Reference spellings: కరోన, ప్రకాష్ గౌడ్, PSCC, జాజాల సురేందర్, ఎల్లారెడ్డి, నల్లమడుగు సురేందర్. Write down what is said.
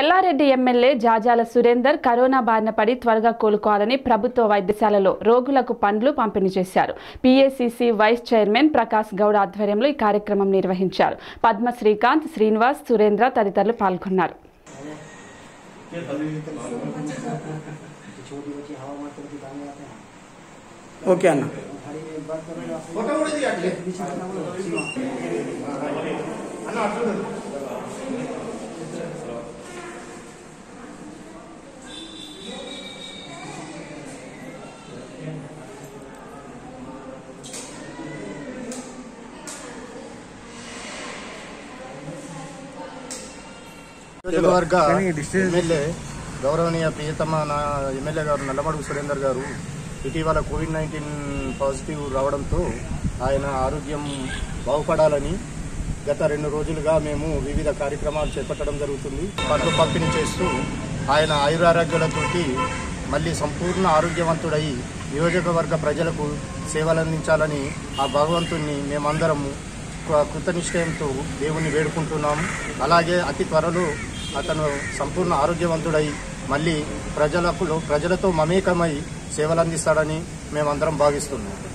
ఎల్లారెడ్డి MLA జాజాల సురేందర్ corona బారిన పడి త్వరగా కోలుకోవాలని ప్రభుత్వ వైద్యశాలలో రోగులకు పండ్లు పంపిణీ చేశారు. PSCC vice chairman ప్రకాష్ గౌడ్ ఆధ్వర్యంలో ఈ కార్యక్రమం నిర్వహించారు. పద్మ శ్రీకాంత్, శ్రీనివాస్, సురేంద్ర తదితరులు పాల్గొన్నారు. Okay, Anna. గౌరవనీయ ప్రియతమ ఎమ్మెల్యే గారు నల్లమడుగు సురేందర్ గారు ఇటీవల COVID-19 పాజిటివ్ రావడంతో ఆయన ఆరోగ్యం బాగుపడాలని గత 2 రోజులుగా మేము వివిధ కార్యక్రమాలు చేపట్టడం జరుగుతుంది. పండ్లు పంపిణీ చేస్తూ ఆయన ఆయురారోగ్యాలతోటి మళ్ళీ సంపూర్ణ ఆరోగ్యవంతుడై నియోజకవర్గ ప్రజలకు సేవలందించాలని ఆ భగవంతుణ్ణి మేమందరము కృతనిశ్చయంతో దేవుణ్ణి వేడుకుంటున్నాము. అలాగే అతి త్వరలో అతను సంపూర్ణ ఆరోగ్యవంతుడై మళ్ళీ ప్రజలతో మమేకమై సేవలందిస్తాడని మేమందరం భావిస్తున్నాం.